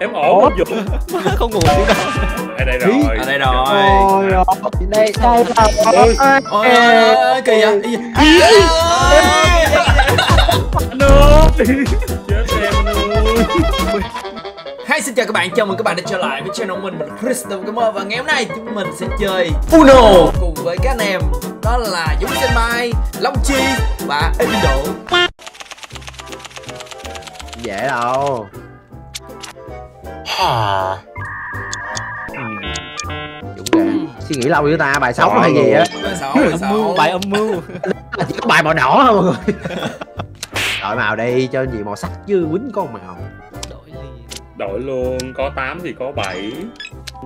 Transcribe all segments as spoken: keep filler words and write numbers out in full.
Em ổn không Dũng? Không ngủ xuống đâu. Ở đây rồi. Ở đây rồi. Ôi rồi. Đây, đây là... Ôi, ôi, ôi, kì vậy? Anh ơi! Chết em ơi! Hi, xin chào các bạn, chào mừng các bạn đã trở lại với channel mình, mình Cris Devil Gamer. Và ngày hôm nay chúng mình sẽ chơi Uno cùng với các anh em. Đó là Dũng, Thần Bài, Long Chi và Uno. Dễ đâu. Hả? Dũng kìa, suy nghĩ lâu với ta, bài sống hay gì á. Bài sống, bài âm mưu. Chỉ có bài màu đỏ thôi mọi người. Đổi màu đi, cho gì màu sắc chứ quýnh có màu. Đổi luôn, có tám thì có bảy.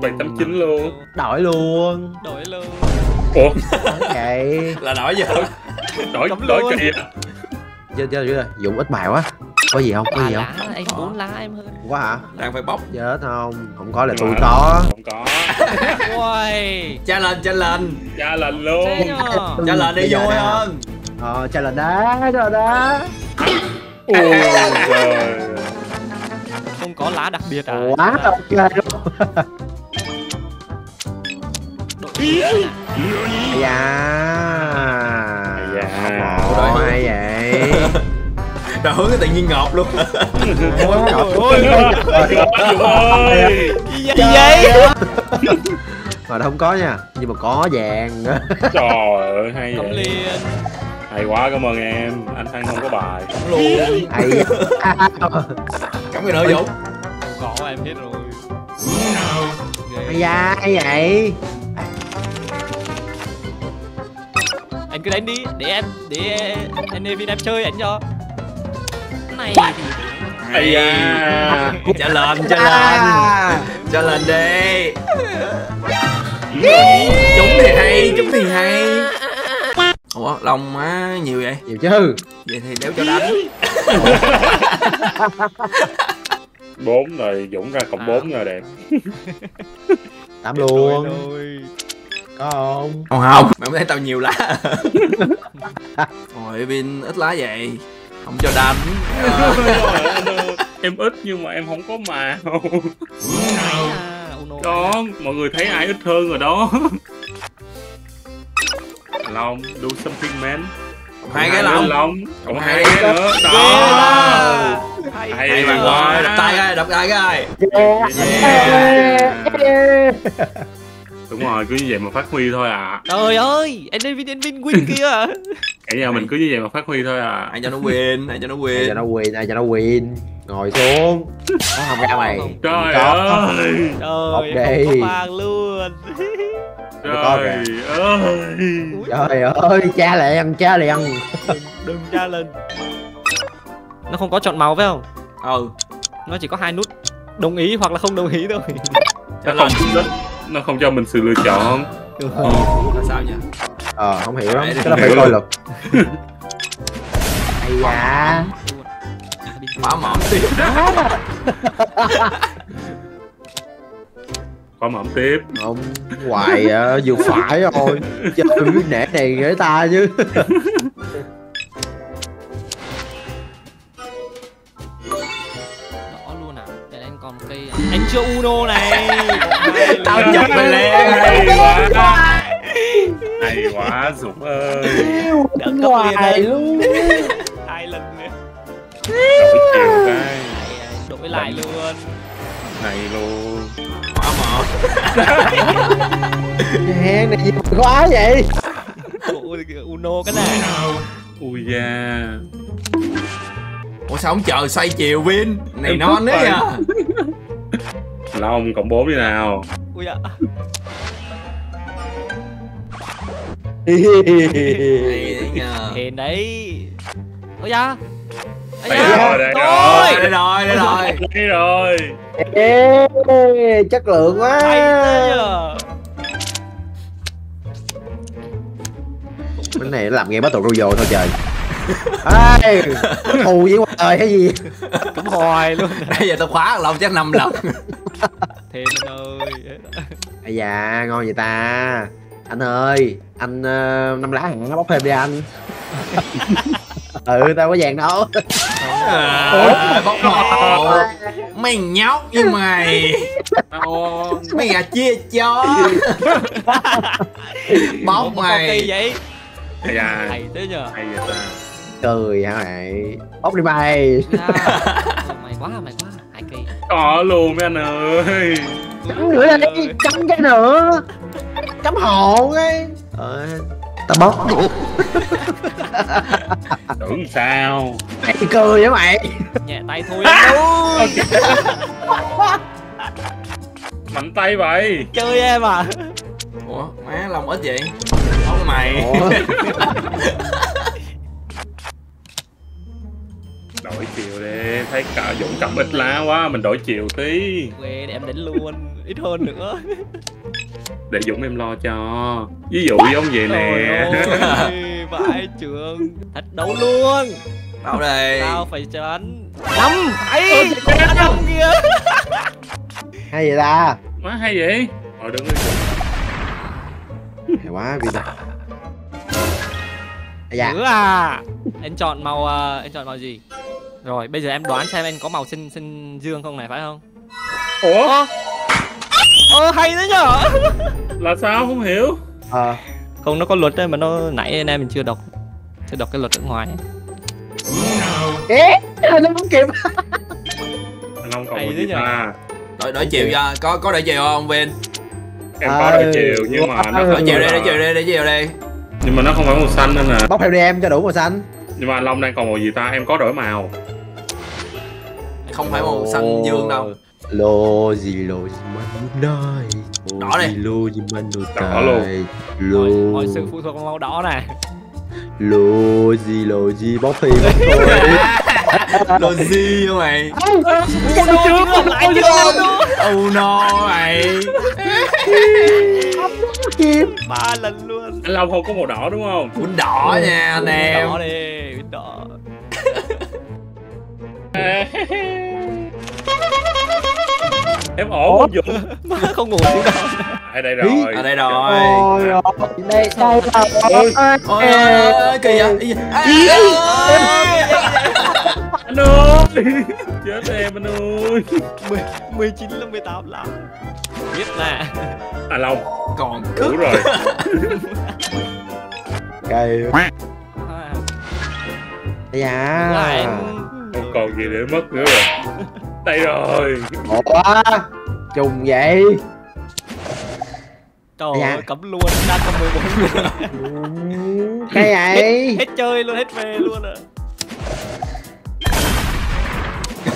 bảy tám chín luôn. Đổi luôn. Đổi luôn. Ủa? Vậy là đổi giờ. Đổi đổi, đổi kìa. Chơi chơi rồi, Dũng ít bài quá. Có gì không? Có gì không? Lá, em muốn lá em hơn. Quá hả? Đang phải bóc. Chết không? Không có là tôi có. Không có. Ui. Challenge, challenge. Challenge luôn. Challenge đi vui hơn. Ờ challenge đá, challenge đá. Ôi trời. Không có lá đặc biệt à? Quá độc ghê luôn. Dạ. Dạ. Rồi hay vậy. Trời hướng tự nhiên ngọt luôn. Ôi gì vậy? Mà không có nha, nhưng mà có vàng. Trời ơi hay vậy. Hay quá, cảm ơn em. Anh Thăng không có bài. Cảm luôn. Hay. Cảm ơn nữa Dũng. Có em biết rồi. Hay da, hay vậy. Anh cứ đánh đi, để em để anh Evin em chơi ảnh cho. Này. Ây da. Trả lên, trả lên. Trả lên đi. Chúng thì hay, chúng thì hay. Ủa, Long á nhiều vậy? Nhiều chứ. Vậy thì đéo cho đánh. bốn rồi, Dũng ra cộng bốn rồi đẹp. tám luôn. Có không? Không không, mày không thấy tao nhiều lá. Ôi, Vin ít lá vậy. Không cho đánh. Em ít nhưng mà em không có màu. Đó, mọi người thấy ai ít hơn rồi đó. Long, do something man. Hai cái Long. Long. Cộng hai cái nữa. Đó. Hay bạn ơi, đập tay coi, đập tay coi. Đúng rồi, cứ như vậy mà phát huy thôi à. Trời ơi, anh Vin anh Vin win kia à. Cả nhà mình cứ như vậy mà phát huy thôi à. Ai cho nó win, ai cho nó win. Ai cho nó win, ai cho nó win. Ngồi xuống. Nó không ra mày. Trời ơi. Trời ơi, không có bàn luôn. Trời ơi. Trời ơi, cha liền, cha liền. Đừng, đừng cha lên. Nó không có chọn màu phải không? Ừ. Nó chỉ có hai nút đồng ý hoặc là không đồng ý thôi. Nó không, nó không cho mình sự lựa chọn. Ừ. Ừ. Là sao nhỉ? Ờ, không hiểu lắm. Cái là phải coi lực. Ây da. Má mỏm tiếp. Có mỏm tiếp không hoài à, vừa phải thôi chứ nẻ này gửi ta chứ. Đỏ luôn à, để anh còn một cây à. Anh chưa Uno này. Tao chụp mày lên. Hay quá, hay quá Dũng ơi. Đỡ cấp liền luôn. Hai lần nữa. Đổi chiều cái. Đổi lại luôn. Này luôn. Quá mỏ. Nè, này gì mà quá vậy? Ui, Uno cái này. Ui da. Ủa sao không chờ xoay chiều Vin? Này non đấy à. Long cộng bốn đi nào. Ui da. Hên đấy. Ôi da. Đây rồi, đây rồi, đây rồi, đây rồi, đây rồi. Ê, chất lượng quá. Cái này nó làm nghe bắt tụi rô dồ thôi trời. Ê, thù với quá trời cái gì. Cũng hoài luôn. Bây giờ tao khóa lòng chắc năm lần. Thêm anh ơi. Ây da, ngon vậy ta. Anh ơi, anh uh, năm lá hẳn nó bóc thêm đi anh. Ừ, tao có vàng đâu. À, bóc mộ. Mày nhóc như mày. Mày gà chia cho. Bóc mày vậy. Hay tới giờ. Hay vậy ta. Cười hả mày. Bóc đi mày. Mày quá, mày quá. Hại kỳ. Có luôn mấy anh ơi. Chấm nữa đi, chấm cái nữa. Chấm hồn ấy. Ờ. Ta bóc. Tưởng sao mày cười vậy mày. Nhẹ tay thôi. Mạnh tay vậy. Chơi em à. Ủa má lòng ít vậy. Bóc mày. Đổi chiều đi, thấy cả Dũng cầm ít lá quá, mình đổi chiều tí. Quê để em đỉnh luôn, ít hơn nữa. Để Dũng em lo cho. Ví dụ giống vậy nè. Vãi trường. Thách đấu luôn. Đâu đây. Tao phải tránh. Đấm. Ấy. Đấm kìa. Hay vậy ta. Quá hay vậy. Ờ đừng đi. Hay quá vì ta. Dạ. Nữa à. Em chọn màu uh, em chọn màu gì? Rồi bây giờ em đoán xem em có màu xanh xanh dương không này phải không? Ủa? Ơ ờ, hay đấy nhở. Là sao không hiểu? À. Không nó có luật đấy mà nó nãy anh em mình chưa đọc. Chưa đọc cái luật ở ngoài. Ê, nó không kịp. Anh không còn gì à. Đổi đổi chiều ra, có có đổi chiều không Vin? Em à, có đổi chiều nhưng mà nó đổi chiều đi, đổi chiều đi, đổi chiều đi. Nhưng mà nó không phải màu xanh nên là bóc theo đi em cho đủ màu xanh. Nhưng mà anh Long đang còn màu gì ta? Em có đổi màu. Không phải màu xanh dương đâu. Lo gì lo gì mà đôi. Đỏ đi. Lo gì mà đôi. Lo. Mọi sự phụ thuộc vào màu đỏ này. Lo gì lo gì bóc thì bóc thôi. Lo gì vậy mày? Uno chưa? Lại chưa? Uno mày. Kim ba lần luôn. Anh Long không có màu đỏ đúng không? Quýnh đỏ nha anh em. Đỏ đi, quýnh đỏ. Em ổn không Dũng? Không ngủ xuống đâu. Ở đây rồi. Ở đây rồi. Ôi đây đây là. Ôi kỳ vậy. Anh ơi. Chết em anh ơi. mười chín là mười tám lắm. Biết nè. À Long còn cứu rồi. Cây. Dạ. Không còn gì để mất nữa rồi. Đây rồi. Ngộ quá. Trùng vậy. Trời dạ. Ơi cấm luôn, đang có mười bốn. Cái vậy. Hết, hết chơi luôn, hết về luôn à.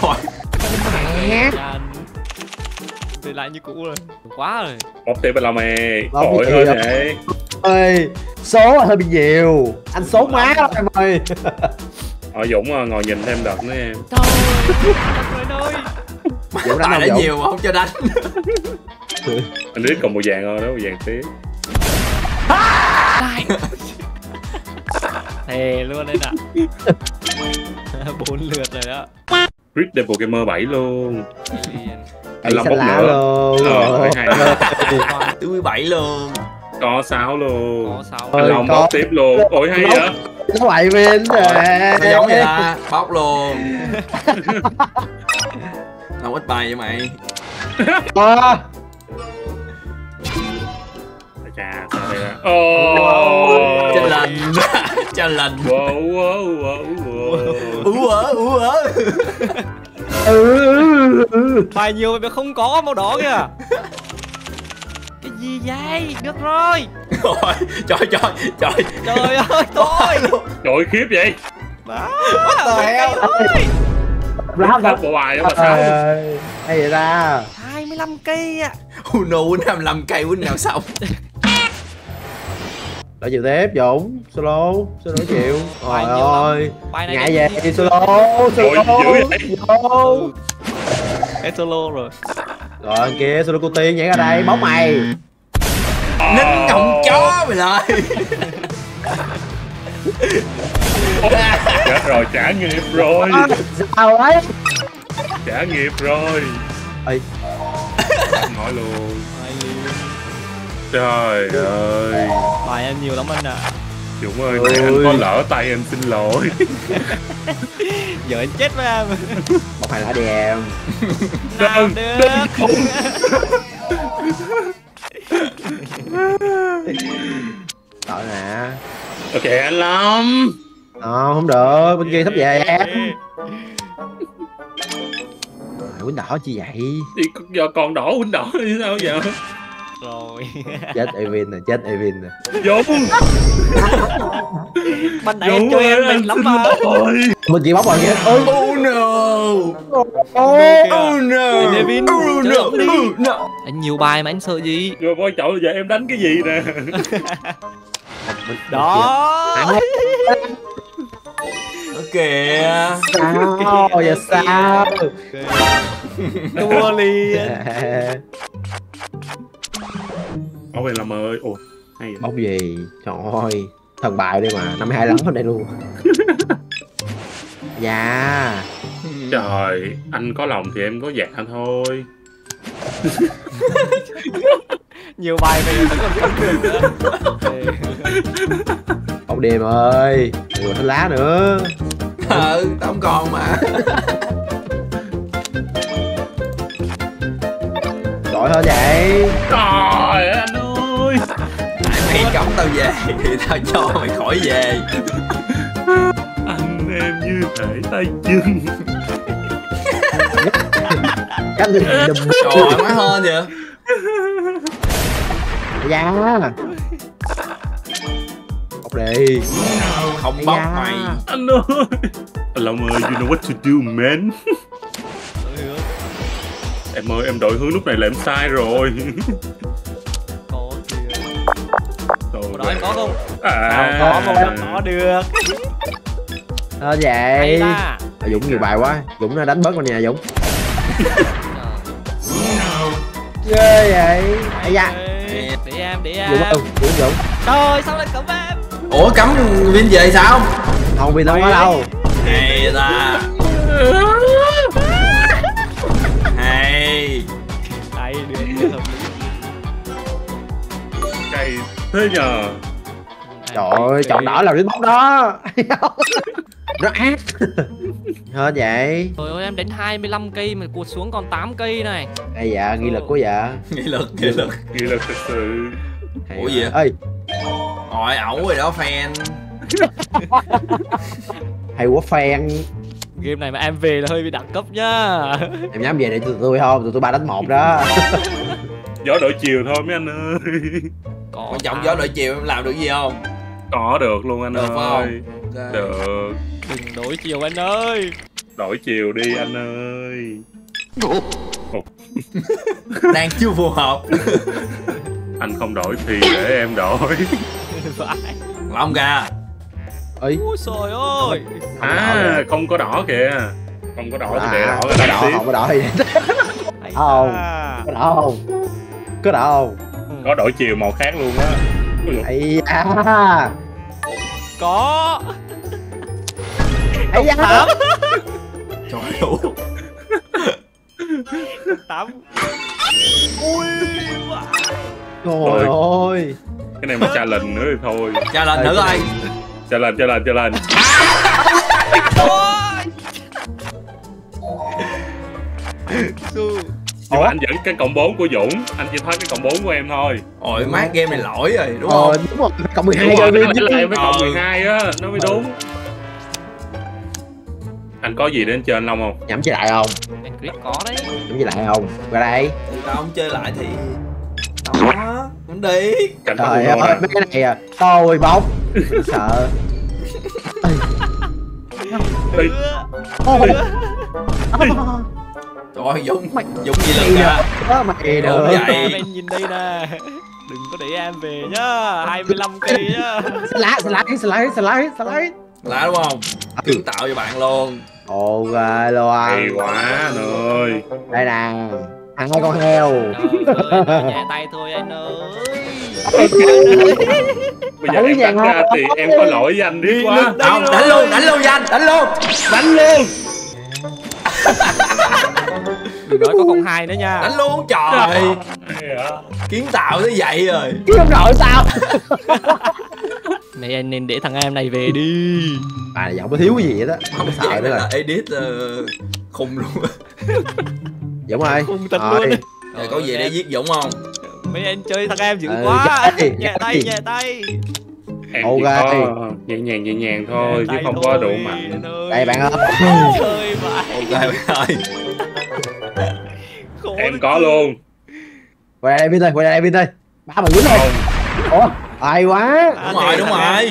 Rồi. Mẹ. Thì lại như cũ rồi. Quá rồi. Bóc tiếp bên lòng mày. Tội hơn vậy. Ơi, số hơi bị nhiều. Anh số má lắm em ơi. Ở Dũng ngồi nhìn thêm đợt nữa em. Thôi. Trời ơi. Dũng đánh đã nhiều mà không cho đánh. Anh biết còn màu vàng thôi đó, màu vàng tí. Thề luôn đây nè. bốn lượt rồi đó. Cris Devil Gamer bảy luôn. Anh Long bốc nữa luôn. Ờ, hai mươi bảy luôn. Có sáu luôn. Có anh Long bốc tiếp luôn. Ôi hay vậy. Nó bậy Vin. Nó giống vậy ta. Bóc luôn. Long ít bài vậy mày. Ba. Chà, sao đây ra. Ô. Challenge. Challenge. Wow wow wow wow. Ú ớ ú ớ. Ừ. Bài nhiều mà không có màu đỏ kìa. Cái gì vậy? Được rồi. Trời trời trời. Trời ơi tôi. Trời khiếp vậy. Má. Trời ơi. Ráp ráp bộ bài đó mà sao. Hay vậy ta. hai mươi lăm cây ạ. Uno quýnh hai mươi lăm cây quýnh nào xong. Đổi chiều tiếp Dũng, solo, solo đổi chiều. Trời ơi, ngại về đi solo, solo, solo. Hết solo rồi. Rồi anh kia solo cô tiên nhảy ra đây, bóng mày. Nín còng chó mày lại. Chết rồi, trả nghiệp rồi. Sao đấy? Trả nghiệp rồi. Ê. Nói luôn. Trời ơi. Bài em nhiều lắm anh ạ. À. Dũng ơi, ôi, anh có lỡ tay anh xin lỗi. Giờ anh chết với em. Bọc hai lá đi em. Nào được. Tội nè. Ok anh Long. Ờ không được, bên kia sắp về em. Quýnh đỏ chi vậy? Thì giờ còn đỏ quýnh đỏ như sao giờ? Rồi. Chết Evin rồi, chết Evin rồi. Dũng. Bên nãy em cho em mình lắm rồi. Mình chỉ bóc rồi kìa. Oh no. Oh no. Evin. Oh no. Anh nhiều bài mà anh sợ gì? Rồi coi chậu giờ em đánh cái gì nè. Đó. Kìa. Sao vậy sao? Đua liền. Bóng về làm ơi. Ủa hay vậy? Bóng gì? Trời ơi. Thần bài đây mà, năm mươi hai lắm ở đây luôn. Dạ. Trời, anh có lòng thì em có dạ thôi. Nhiều bài này vẫn còn không được nữa. Bóng đêm ơi, vừa hết lá nữa. Ừ, tao không còn mà. Tội thôi vậy. Trời anh ơi. Tại mày cấm tao về thì tao cho mày khỏi về. Anh em như thể tay chân. Cánh gì đùm. Trời má hơn vậy. Dạ. Bóc đi. Không bóc dạ. Mày. Anh ơi. Long ơi, you know what to do man. Em ơi, em đổi hướng lúc này là em sai rồi. Có kìa. Hồi đó em có không? À có không? Em có được. Thôi vậy à, Dũng nhiều bài quá. Dũng nó đánh bớt con nhà Dũng. Ghê vậy. Ây da. Để em, để em. Dũng ơi, Dũng Dũng. Trời, sao lại cấm em? Ủa cấm Vin về sao? Không, Vin đâu có đâu. Hay ta. Đây, được hợp lý. Cày thế nhờ. Trời ơi, chọn đỏ là đến bóc đó. Nó ác. Thôi vậy. Trời ơi, em đến hai mươi lăm cây mà cụt xuống còn tám cây này. Ây dạ, nghi lực quá dạ. Nghi lực, nghi lực. Nghi lực thật sự. Ủa gì vậy? Ôi, ẩu rồi đó, fan. Hay quá fan. Game này mà em về là hơi bị đẳng cấp nhá. Em dám về để tụi tôi không? Tụi tôi ba đánh một đó. Gió đổi chiều thôi mấy anh ơi. Quan trọng gió đổi chiều em làm được gì không? Có được luôn anh được ơi không? Được. Đừng đổi chiều anh ơi. Đổi chiều đi anh ơi. Đang chưa phù hợp. Anh không đổi thì để em đổi. Long gà. Ôi trời ơi. À không có đỏ kìa. Không có đỏ thì à, để đỏ cái đỏ, không có đỏ thì không. Có đỏ không? Có đỏ không? Có đổi chiều màu khác luôn á. Ây da. Có. Ây da. Trời ơi. Tám. Ui. Trời ơi. Cái này mà challenge nữa thì thôi. Challenge thử coi. Chờ lên, chờ lên, chờ lên. Nhưng mà anh vẫn cái cộng bốn của Dũng. Anh chỉ thoát cái cộng bốn của em thôi. Ôi má game này lỗi rồi đúng không? Ờ đúng rồi, cộng mười hai rồi. Đúng rồi, em mới cộng mười hai á, nó mới đúng. Anh có gì để anh chơi anh Long không? Nhắm chơi lại không? Anh Cris có đấy. Nhắm chơi lại không? Qua đây. Tao không chơi lại thì... Đó, cũng đi. Cảnh trời ơi, à. Mấy cái này à. Tôi bóng. Sợ. Đi. Ôi. Trời Dũng, Dũng gì lần nha. Đó mày được. Em nhìn đi nè. Đừng có để em về nhá, hai mươi lăm cây nhá. Slide, slide, slide, slide, slide. Slide đúng không? Tự tạo cho bạn luôn. Ồ ghê luôn. Hay quá anh ơi. Đây nè. Ăn hai con heo. Nhẹ tay thôi anh ơi. Bây giờ em đánh ra thì em có lỗi với anh đi quá. Không, đánh luôn, đánh luôn với anh, đánh luôn. Đánh luôn. Đừng nói có con hai nữa nha. Đánh luôn trời. Kiến tạo tới vậy rồi. Chứ không nổi sao. Mày anh nên để thằng em này về đi. Bài này giọng có thiếu cái gì vậy đó. Không sợ nữa là edit uh, khùng luôn. Dũng ơi. Khùng tịch luôn. Rồi có gì để giết Dũng không? Mấy anh chơi thằng em dữ ừ, quá. Nhẹ tay, nhẹ tay. Em okay. Nhẹ nhàng nhẹ nhàng thôi chứ không thôi, có đủ mạnh. Đây bạn ơi. Trời ok bạn ơi. Em có luôn. Quay đây Vin ơi, quay đây Vin ơi. Bá mà Vin ơi. Ủa, ai quá. Đúng rồi, đúng rồi.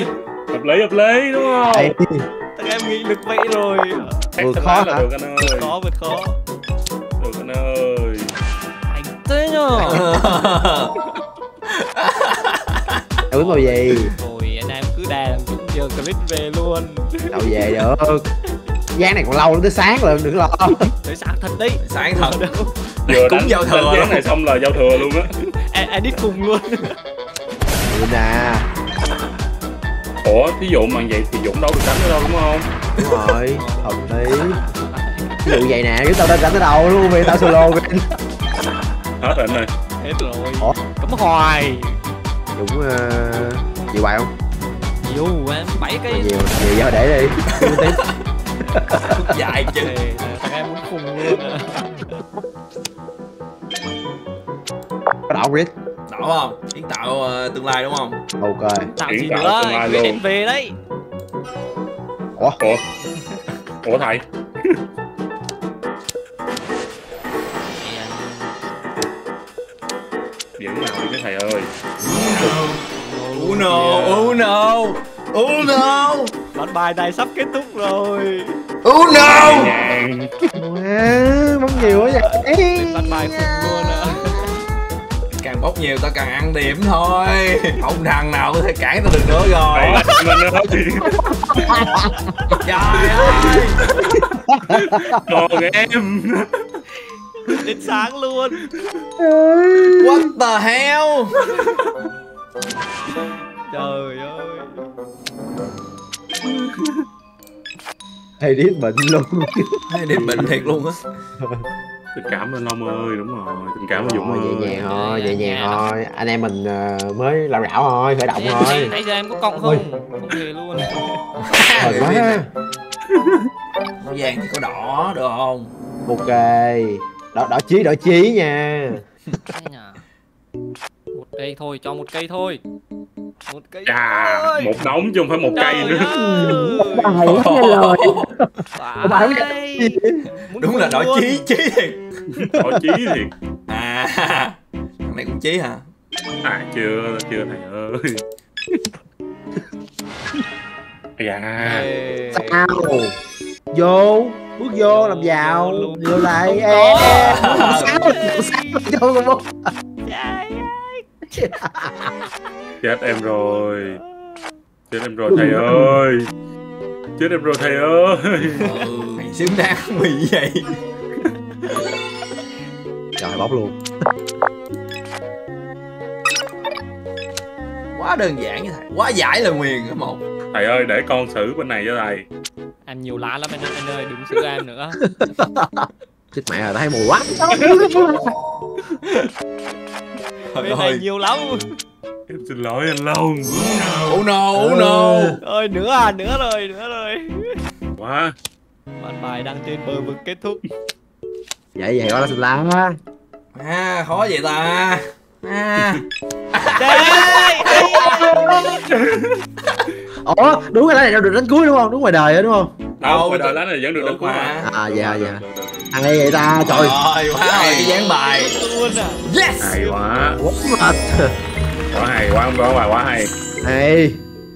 Hợp lý hợp lý đúng không? Thằng em nghĩ lực vậy rồi. Vượt khó là được anh ơi. Vượt khó vượt khó. Được anh ơi. Anh thế nhờ. Đâu biết màu gì. Ôi anh em cứ đàn chúng chờ clip về luôn. Đâu về được. Gián này còn lâu lắm, tới sáng rồi đừng lo. Tới sáng thật đi. Sáng thật. Vừa đánh giao thừa gián này xong là giao thừa luôn á. Edit cùng luôn. Ừ nè. Ủa, thí dụ mà vậy thì Dũng đâu được đánh nữa đâu đúng không? Đúng rồi, hợp lý. Ví dụ vậy nè, cái tao đã đánh tới đâu luôn vì tao solo Vin. Hết rồi anh ơi. Hết rồi. Ủa? Cấm hoài. Dũng uh, chịu bài không? Chịu, em bảy cái. Nhiều, nhiều giờ để đi. Dài chứ. Thằng em muốn khùng luôn. Có đảo Chris. Đảo không? Kiến tạo uh, tương lai đúng không? Ok. Tạo gì tạo nữa? Quyết định về đấy. Ủa? Ủa? Ủa thầy? Điểm nào đi cái thầy ơi. Uno, Uno, Uno. Bản bài này sắp kết thúc rồi. Uno. Món nhiều quá vậy. Bản bài khủng luôn à. Càng bóc nhiều tao càng ăn điểm thôi. Không thằng nào có thể cản tao được nữa rồi. Mình nói chuyện. Trời ơi. Còn em. Đến sáng luôn. What the hell. Trời ơi. Hay điếc bệnh luôn. Hay điếc bệnh thiệt luôn á. Tình cảm lên ông ơi, đúng rồi. Tình cảm Dũng ơi. Về nhà thôi, về nhà thôi. Anh em mình uh, mới làm rảo thôi, khởi động thôi. Nãy giờ em có cộng không? Không về luôn. Trời quá. Màu vàng thì có đỏ được không? Ok. Đỏ, đỏ chí, đỏ chí nha. Một cây thôi, cho một cây thôi. Một cây à, thôi. Một đống chứ không phải một trời cây nữa. Bài quá nghe lời. Bài đúng là đổi luôn. Chí, chí thiệt. Đổi chí thiệt. À, thằng này cũng chí hả? À, chưa, chưa thầy ơi. À, sao? Vô, bước vô làm giàu. Vô lại em. Sao? Sao? Chết em rồi. Chết em rồi thầy ơi. Chết em rồi thầy ơi. Ừ, mày xứng đáng mày vậy. Trời bóc luôn. Quá đơn giản với thầy. Quá giải là nguyền cái một. Thầy ơi để con xử bên này cho thầy. Em nhiều lá lắm anh ơi, anh ơi đừng xử em nữa. Chết mẹ rồi thấy mùi quá. Bên này nhiều lắm. Em xin lỗi anh Long. Oh no, oh no. Ơi nữa à, nữa rồi, nữa rồi. Quá. Bản bài đang trên bờ vực kết thúc. Vậy vậy gọi là xịn lắm á. À, khó vậy ta. À. Ủa, đúng cái lá này đâu được đánh cuối đúng không? Đúng ngoài đời á đúng không? Đâu, ngoài đời lá này vẫn được đánh cuối mà. À dạ dạ. Thằng này vậy ta, trời. Trời quá hay cái dáng bài. Yes. Hay quá. Quá hay quá, không có bài quá hay. Hay.